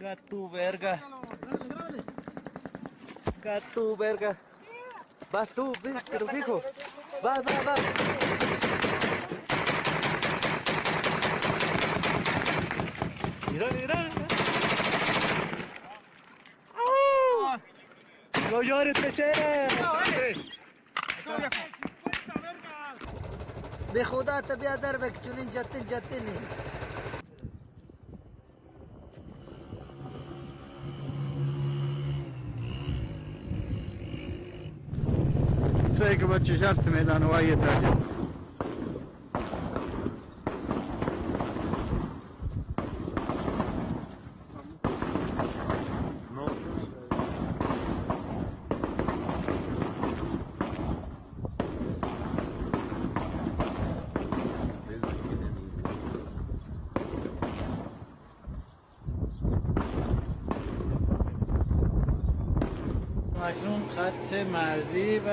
Gato verga. Gato verga. Vas tú, pero fijo. Vas, vas, vas. Mira, mira. No llores, Techera. بخدا تبي ادربك تشولين جاتين جاتيني سايقه تشجرت ميدان وايد تاجر اکنون خط مرزی و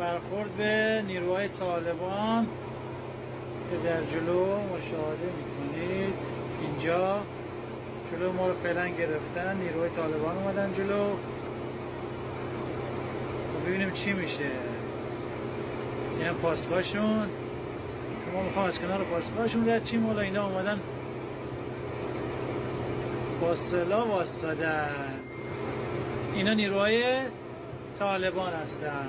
برخورد به نیروهای طالبان که در جلو مشاهده میکنید. اینجا جلو ما رو فعلا گرفتن، نیروهای طالبان اومدن جلو. خب ببینیم چی میشه. این پاسگاهشون که ما میخوام از کنار پاسگاهشون رد چیم، حالا اینا اومدن با سلاح واسطادن. اینا نیروهای طالبان هستن.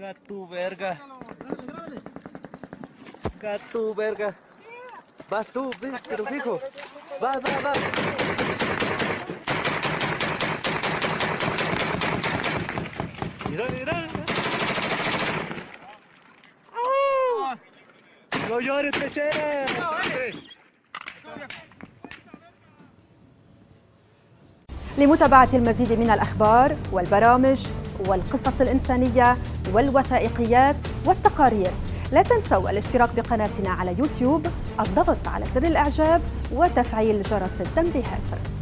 گاتو برگا گاتو برگا باز تو بیرو فیکو باز باز باز ایران ایران No llores, Techera. لمتابعة المزيد من الأخبار والبرامج والقصص الإنسانية والوثائقيات والتقارير، لا تنسوا الاشتراك بقناتنا على يوتيوب، الضغط على زر الإعجاب وتفعيل جرس التنبيهات.